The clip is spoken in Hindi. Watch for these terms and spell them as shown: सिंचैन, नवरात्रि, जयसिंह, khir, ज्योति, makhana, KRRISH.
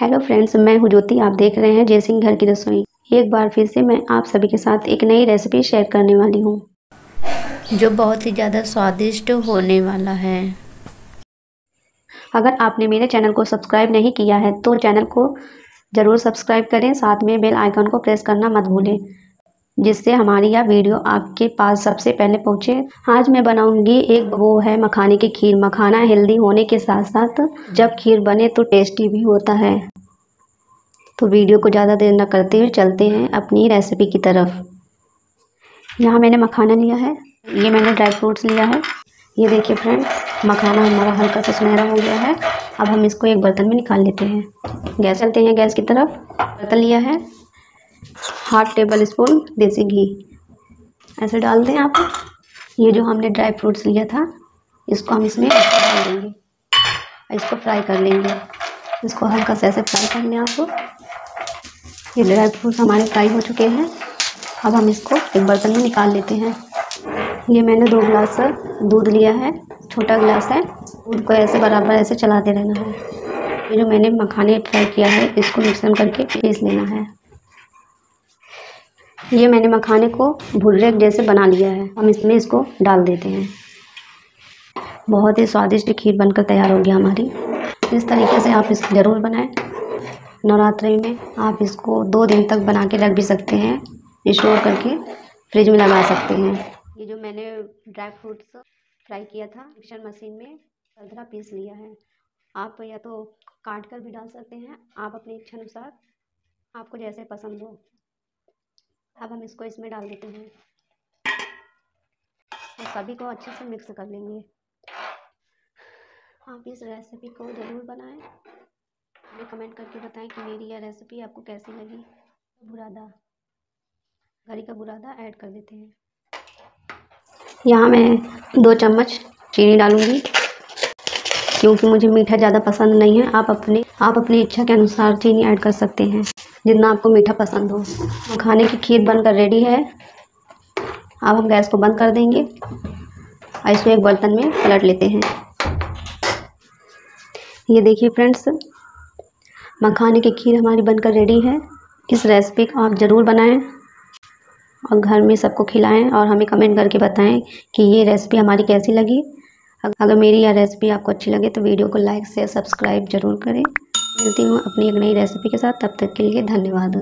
हेलो फ्रेंड्स, मैं हूँ ज्योति। आप देख रहे हैं जयसिंह घर की रसोई। एक बार फिर से मैं आप सभी के साथ एक नई रेसिपी शेयर करने वाली हूँ जो बहुत ही ज़्यादा स्वादिष्ट होने वाला है। अगर आपने मेरे चैनल को सब्सक्राइब नहीं किया है तो चैनल को ज़रूर सब्सक्राइब करें, साथ में बेल आइकन को प्रेस करना मत भूलें जिससे हमारी यह वीडियो आपके पास सबसे पहले पहुँचे। आज मैं बनाऊंगी एक वो है मखाने की खीर। मखाना हेल्दी होने के साथ साथ जब खीर बने तो टेस्टी भी होता है। तो वीडियो को ज़्यादा देर न करते हुए चलते हैं अपनी रेसिपी की तरफ। यहाँ मैंने मखाना लिया है, ये मैंने ड्राई फ्रूट्स लिया है। ये देखिए फ्रेंड्स, मखाना हमारा हल्का सा सुनहरा हो गया है। अब हम इसको एक बर्तन में निकाल लेते हैं। गैस चलते हैं गैस की तरफ। बर्तन लिया है, 1/2 टेबल स्पून देसी घी ऐसे डाल दें आप। ये जो हमने ड्राई फ्रूट्स लिया था इसको हम इसमें डाल देंगे और इसको फ्राई कर लेंगे। इसको हल्का सा ऐसे फ्राई कर लें आपको। ये ड्राई फ्रूट्स हमारे फ्राई हो चुके हैं। अब हम इसको एक बर्तन में निकाल लेते हैं। ये मैंने 2 गिलास दूध लिया है, छोटा गिलास है। दूध को ऐसे बराबर ऐसे चलाते रहना है। ये जो मैंने मखाने फ्राई किया है इसको मिक्सर करके पीस लेना है। ये मैंने मखाने को भुर्रे जैसे बना लिया है, हम इसमें इसको डाल देते हैं। बहुत ही स्वादिष्ट खीर बनकर तैयार होगी हमारी। इस तरीके से आप इसको ज़रूर बनाएं। नवरात्रि में आप इसको 2 दिन तक बना के रख भी सकते हैं, स्टोर करके फ्रिज में लगा सकते हैं। ये जो मैंने ड्राई फ्रूट्स फ्राई किया था मिक्सर मशीन में अदरा पीस लिया है। आप या तो काट कर भी डाल सकते हैं, आप अपनी इच्छा अनुसार आपको जैसे पसंद हो। अब हम इसको इसमें डाल देते हैं और सभी को अच्छे से मिक्स कर लेंगे। आप इस रेसिपी को ज़रूर बनाएं। हमें कमेंट करके बताएं कि मेरी यह रेसिपी आपको कैसी लगी। बुरादा, घरी का बुरादा ऐड कर देते हैं। यहाँ मैं 2 चम्मच चीनी डालूँगी क्योंकि मुझे मीठा ज़्यादा पसंद नहीं है। आप अपनी इच्छा के अनुसार चीनी ऐड कर सकते हैं, जितना आपको मीठा पसंद हो। मखाने की खीर बनकर रेडी है। अब हम गैस को बंद कर देंगे और इसको एक बर्तन में पलट लेते हैं। ये देखिए फ्रेंड्स, मखाने की खीर हमारी बनकर रेडी है। इस रेसिपी को आप ज़रूर बनाएं और घर में सबको खिलाएं और हमें कमेंट करके बताएं कि ये रेसिपी हमारी कैसी लगी। अगर मेरी यह रेसिपी आपको अच्छी लगे तो वीडियो को लाइक शेयर सब्सक्राइब ज़रूर करें। मिलती हूँ अपनी एक नई रेसिपी के साथ, तब तक के लिए धन्यवाद।